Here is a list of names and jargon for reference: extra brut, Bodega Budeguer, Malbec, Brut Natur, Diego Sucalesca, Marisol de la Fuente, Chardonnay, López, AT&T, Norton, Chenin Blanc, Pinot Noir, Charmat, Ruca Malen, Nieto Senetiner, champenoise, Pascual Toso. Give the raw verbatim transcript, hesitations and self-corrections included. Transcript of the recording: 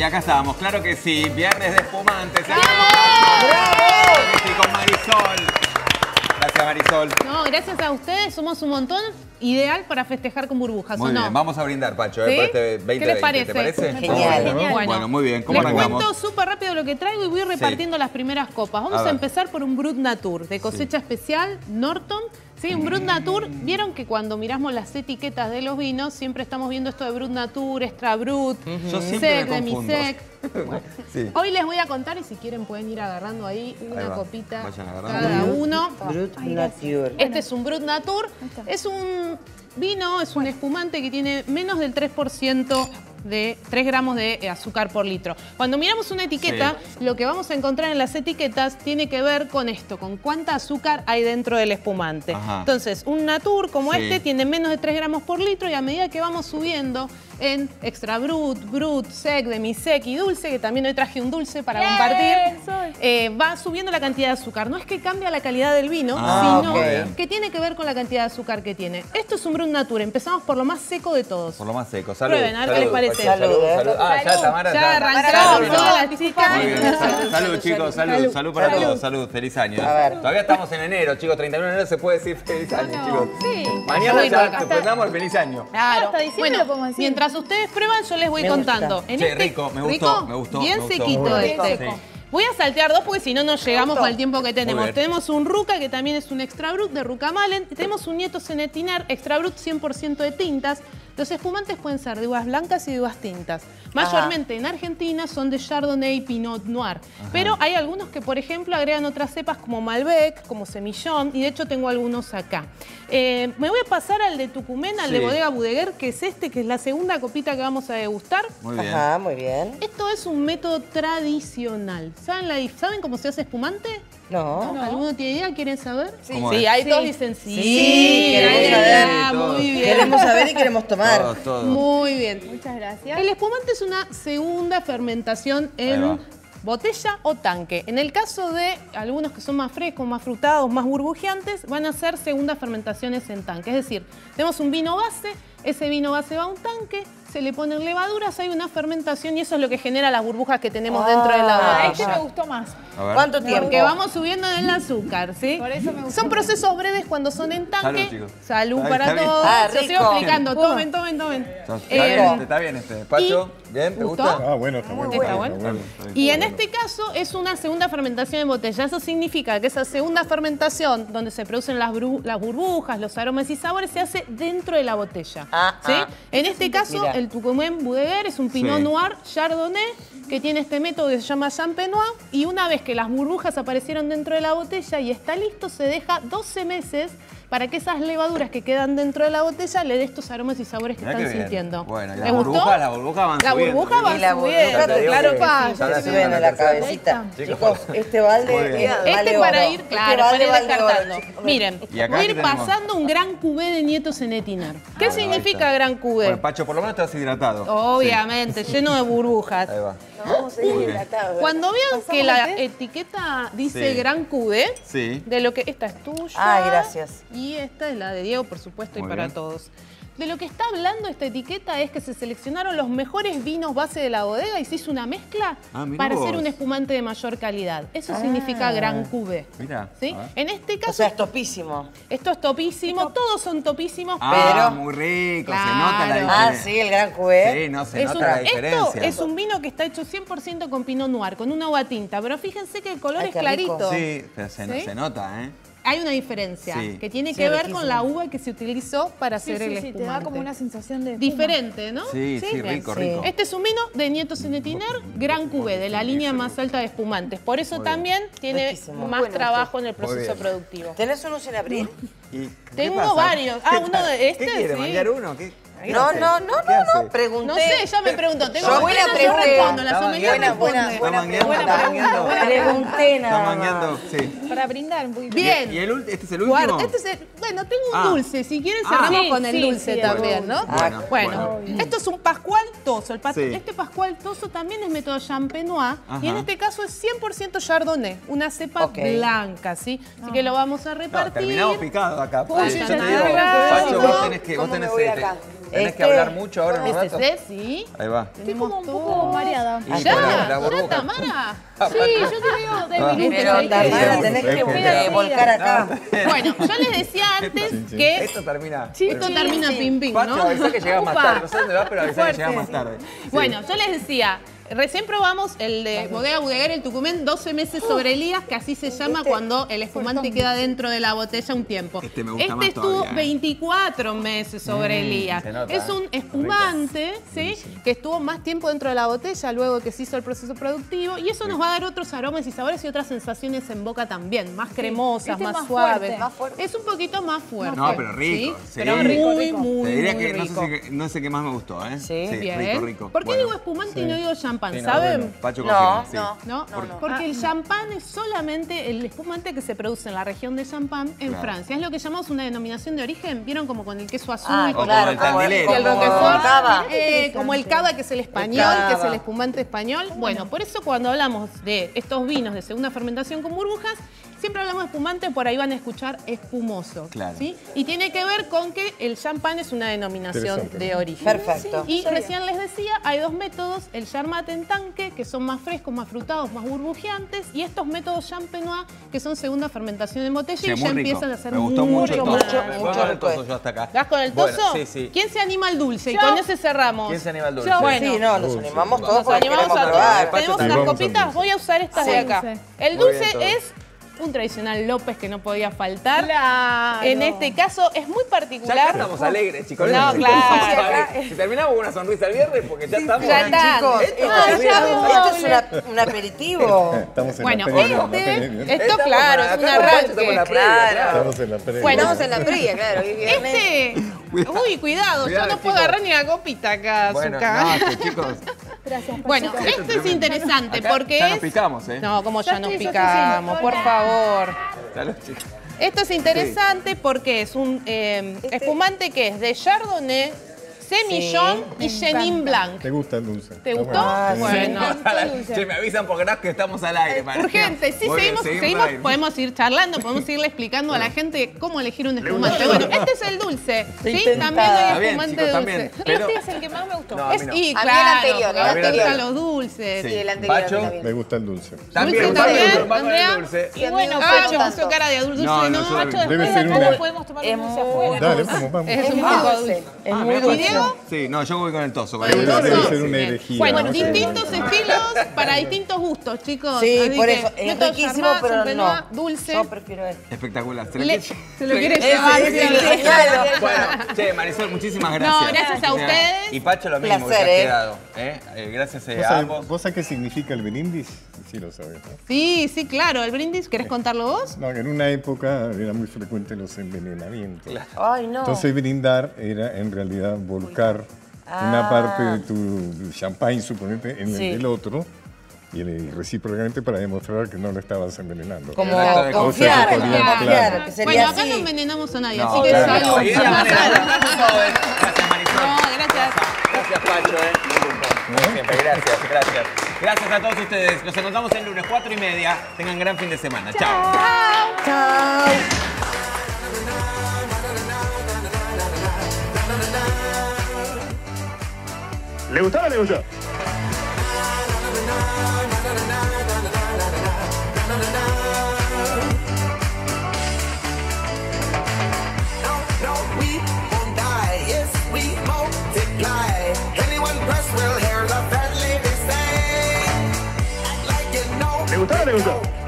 Y acá estábamos, claro que sí, viernes de espumantes. ¡Bravo! Claro que sí, con Marisol. Gracias, Marisol. No, gracias a ustedes, somos un montón. Ideal para festejar con burbujas, muy ¿o bien, no? Vamos a brindar, Pacho, ¿sí? eh, por este veinte veinte. ¿Qué les parece? ¿Te parece? Genial, ¿no? Genial. Bueno, muy bien, ¿cómo les arrancamos? Cuento súper rápido lo que traigo y voy repartiendo sí. las primeras copas. Vamos a, a empezar por un Brut Natur de cosecha sí. especial, Norton. Sí, un Brut Natur. Vieron que cuando miramos las etiquetas de los vinos, siempre estamos viendo esto de Brut Natur, Extra Brut, uh -huh. Yo Sec, Demisec. Bueno. Sí. Hoy les voy a contar y si quieren pueden ir agarrando ahí una ahí copita cada uno. Brut Natur. Este es un Brut Natur. Es un vino, es un espumante que tiene menos del tres por ciento de tres gramos de azúcar por litro. Cuando miramos una etiqueta, sí. lo que vamos a encontrar en las etiquetas tiene que ver con esto, con cuánta azúcar hay dentro del espumante. Ajá. Entonces, un Natur como sí. este tiene menos de tres gramos por litro y a medida que vamos subiendo en Extra Brut, Brut, Sec, Demisec y Dulce, que también hoy traje un dulce para compartir, eh, va subiendo la cantidad de azúcar. No es que cambia la calidad del vino, ah, sino okay. que tiene que ver con la cantidad de azúcar que tiene. Esto es un Brut Natur. Empezamos por lo más seco de todos. Por lo más seco. Salud. Prueben, a ver qué les parece. Salud, salud, salud. Ah, salud. Ya, Tamara. Ya arrancaron todas las chicas. Muy bien, salud, salud, chicos. Salud, salud, salud para salud. todos. Salud, feliz año. A ver. Todavía estamos en enero, chicos. treinta y uno de enero se puede decir feliz año, no, chicos. Sí. Mañana ya te prendamos el feliz año. Claro. Hasta diciembre lo podemos decir. Mientras ustedes prueban, yo les voy me contando. En sí, este, rico, me gustó, rico, me gustó. Bien me gustó, sequito este. Sí. Voy a saltear dos porque si no, no llegamos con el tiempo que tenemos. Tenemos un Ruca, que también es un Extra Brut de Ruca Malen. Tenemos un Nieto Senetiner, Extra Brut cien por ciento de tintas. Los espumantes pueden ser de uvas blancas y de uvas tintas. Mayormente Ajá. en Argentina son de Chardonnay y Pinot Noir. Ajá. Pero hay algunos que, por ejemplo, agregan otras cepas como Malbec, como Semillón. Y de hecho tengo algunos acá. Eh, me voy a pasar al de Tucumán, al sí. de Bodega Budeguer, que es este, que es la segunda copita que vamos a degustar. Muy bien. Ajá, muy bien. Esto es un método tradicional. ¿Saben, la, ¿saben cómo se hace espumante? No. no. ¿Alguno tiene idea? ¿Quieren saber? Sí, sí ahí sí. todos dicen sí. Sí, sí queremos sí, saber. Muy bien. Queremos saber y queremos tomar. Todo, todo. Muy bien. Muchas gracias. El espumante es una segunda fermentación en botella o tanque. En el caso de algunos que son más frescos, más frutados, más burbujeantes, van a ser segundas fermentaciones en tanque. Es decir, tenemos un vino base, ese vino base va a un tanque, se le ponen levaduras, hay una fermentación y eso es lo que genera las burbujas que tenemos ah, dentro de la botella. Este me gustó más. ¿Cuánto tiempo? Porque vamos subiendo en el azúcar, ¿sí? Por eso me gustó. Son procesos breves cuando son en tanque. Salud, chicos. Salud para está todos. Ah, yo sigo explicando. Tomen, tomen, tomen. Está, eh, bien, este, está bien este. Pacho, ¿bien? ¿Te gustó? gusta? Ah, bueno, está bueno. Está bueno. Está bueno. Y en este caso es una segunda fermentación en botella. Eso significa que esa segunda fermentación, donde se producen las, las burbujas, los aromas y sabores, se hace dentro de la botella. Ah, ¿sí? ah, en este caso, mirá. el Tucumán Budeguer es un Pinot sí. Noir Chardonnay que tiene este método que se llama champenoise. Y una vez que las burbujas aparecieron dentro de la botella y está listo, se deja doce meses para que esas levaduras que quedan dentro de la botella le dé estos aromas y sabores que Mirá están que sintiendo. Bueno, ¿les gustó? Burbuja, la burbuja van la subiendo. Burbuja va la burbuja va subiendo. Claro, pa. Se suben a la cabecita. Chicos, este balde Este para ir, claro, para ir descartando. Miren, voy a ir pasando un gran cubé de Nieto Senetiner. ¿Qué significa gran cubé? Bueno, Pacho, por lo menos estás hidratado. Obviamente, lleno de burbujas. Ahí va. Vamos a ir hidratados. Cuando vean que la etiqueta dice gran cubé, de lo que esta es tuya. Ah, gracias. Y esta es la de Diego, por supuesto, Muy y para bien. todos. De lo que está hablando esta etiqueta es que se seleccionaron los mejores vinos base de la bodega y se hizo una mezcla ah, para vos. hacer un espumante de mayor calidad. Eso ah, significa gran cubé. Mira, ¿sí? En este caso... O sea, es topísimo. Esto es topísimo. Top. Todos son topísimos, ah, pero... muy rico. Claro. Se nota la diferencia. Ah, sí, el gran cubé. Sí, no se es nota un, la diferencia. Esto es un vino que está hecho cien por ciento con Pinot Noir, con una uva tinta. Pero fíjense que el color Ay, es clarito. Sí, pero se, ¿sí? se nota, ¿eh? Hay una diferencia sí, que tiene sí, que ver riquísimo. con la uva que se utilizó para sí, hacer sí, el espumante. Sí, te da como una sensación de espuma. Diferente, ¿no? Sí, sí, sí rico, sí. rico. Este es un vino de Nieto Senetiner, Gran Cubé, de la línea más alta de espumantes. Por eso Muy también bien. tiene riquísimo. más bueno, trabajo en el proceso productivo. ¿Tenés unos en abril? ¿Y Tengo pasa? varios. Ah, uno de este. ¿Qué quiere, sí. manjar uno? ¿Qué? No, no, no, no, no, pregunté. No sé, ya me preguntó. Tengo yo buena pregunta. La sommelier buena, buena, buena, buena, buena, buena pregunté nada más. Sí. Para brindar, muy bien. ¿Y, y el, este es el último? Guarda, este es el, bueno, tengo un ah. dulce. Si quieren cerramos ah, sí, con el sí, dulce sí, también, bueno, ¿no? Bueno, bueno, bueno, esto es un Pascual Toso. El pas sí. Este Pascual Toso también es método champenoise. Y en este caso es cien por ciento Chardonnay. Una cepa okay. blanca, ¿sí? Así ah. que lo vamos a repartir. No, terminamos picado acá. Pacho, vos tenés que... Tenés este, que hablar mucho ahora en un rato. Sí. Ahí va. Tenemos como un poco mareada. Ya, ya, Tamara. Sí, yo te veo debilita. Pero Tamara, tenés que eh, volcar acá. No, bueno, yo les decía antes chin, chin. que... Esto termina... Chin, esto termina chin, pim, pim, Pacho, ¿no? Avisá que llegás más tarde. No sé dónde vas, pero avisá que llegás más tarde. Sí. Bueno, yo les decía... Recién probamos el de Bodega Budeguer, el Tucumán, doce meses sobre Elías, que así se llama este, cuando el espumante queda dentro de la botella un tiempo. Este me gusta este más estuvo todavía, ¿eh? veinticuatro meses sobre mm, Elías. Nota, es un espumante, ¿sí? Sí, que estuvo más tiempo dentro de la botella luego que se hizo el proceso productivo. Y eso sí. nos va a dar otros aromas y sabores y otras sensaciones en boca también. Más cremosas, sí. este más, más suaves. Más es un poquito más fuerte. No, pero rico. ¿Sí? Sí. Pero muy, rico, rico. muy, Te diría muy que rico. No sé, qué, no sé qué más me gustó, ¿eh? Sí, sí bien. Rico, rico. ¿Por qué bueno, digo espumante sí. y no digo champán? Sí, no, ¿saben? Bueno, Pacho confirma, no, sí. no, no, no, no. Porque ah, el champán es solamente el espumante que se produce en la región de Champán en claro. Francia. Es lo que llamamos una denominación de origen. ¿Vieron? Como con el queso azul ah, y, claro, como el y el roquefort. Cava. Eh, como el cava, que es el español, el que es el espumante español. Bueno, por eso cuando hablamos de estos vinos de segunda fermentación con burbujas, siempre hablamos de espumante, por ahí van a escuchar espumoso. Claro. ¿Sí? Y tiene que ver con que el champán es una denominación de origen. Perfecto. Sí, y recién bien. les decía, hay dos métodos, el Charmat en tanque, que son más frescos, más frutados, más burbujeantes, y estos métodos champenoise, que son segunda fermentación en botella, sí, y ya rico. empiezan a ser mucho más. Me gustó mucho, mucho, mucho, mucho, mucho el toso, yo hasta acá. ¿Vas con el toso? Bueno, sí, sí. ¿Quién se anima al dulce? Yo. Y con ese cerramos. ¿Quién se anima al dulce? Yo, bueno. Sí, no, nos dulce. animamos todos. Nos animamos a todos. Tenemos unas copitas, voy a usar estas de acá. El dulce es... un tradicional López que no podía faltar. Claro. En este caso es muy particular. Ya estamos alegres, chicos. No, claro. Si terminamos con una sonrisa el viernes, porque ya estamos. Ya está. Chicos, esto, no, es ya esto es una, un aperitivo. Estamos en bueno, la previa, este, esto estamos claro, es un arranque. Estamos en la previa, claro. Estamos en la previa. Bueno, estamos en la previa, claro. Este, uy, cuidado, cuidado yo no chicos. puedo agarrar ni la copita acá, bueno, Zucca. No, chicos. Gracias, bueno, esto es interesante acá porque ya es... nos picamos, ¿eh? No, como ya, ya nos picamos, por favor. Esto es interesante sí. porque es un eh, este... espumante que es de Chardonnay, Semillón sí. y Chenin Blanc. ¿Te gusta el dulce? ¿Te gustó? Ah, bueno. Sí. Che, me avisan porque no es que estamos al aire. Para Urgente, sí, Voy seguimos, seguimos podemos ir charlando, podemos irle explicando a la gente cómo elegir un espumante. Bueno, este es el dulce, ¿sí? Intentada. También hay espumante chicos, dulce. También. Pero... este es el que más me gustó. No, a mí no. Y claro, a mí el anterior. A mí el anterior. Me gustan los dulces. Sí, sí el anterior Pacho, también. Me gusta el dulce. También, también, Andrea. Y bueno, Pacho, puso cara de dulce. No, no, Pacho, después de acá podemos tomar un dulce afuera. Dale, vamos, vamos. Es un poco dulce. Es muy dulce. Sí, no, yo voy con el toso. Con el toso. Debe ser una herejía, bueno, no distintos sé. estilos para distintos gustos, chicos. Sí, así por eso. Es riquísimo, Charmat, pero penoa, no. Dulce. Yo prefiero él. Espectacular. Se, Le, se lo quiere llevar. Bueno, che, Marisol, muchísimas gracias. No, gracias a ustedes. Y Pacho, lo mismo. Placer, que eh. quedado, ¿eh? Eh, gracias a, ¿Vos a ambos. ¿Vos sabés qué significa el brindis? Sí, lo sabés. ¿no? Sí, sí, claro. ¿El brindis? ¿Querés sí. contarlo vos? No, que en una época era muy frecuente los envenenamientos. Claro. Ay, no. Entonces, brindar era en realidad volcar ah. una parte de tu champagne, suponete, en sí. el del otro y recíprocamente para demostrar que no lo estabas envenenando. Como confiar, o sea, que podían, confiar, claro. que sería bueno, acá así. no envenenamos a nadie, no, así que claro. es algo. No, gracias, Marisol. No, gracias. Gracias, Pacho. Eh. Como siempre, gracias, gracias. Gracias a todos ustedes. Nos encontramos el lunes, cuatro y media. Tengan gran fin de semana. Chao. Chao. Chao. ¿Le gustó o no le gustó? ¿Le gustó o no le gustó?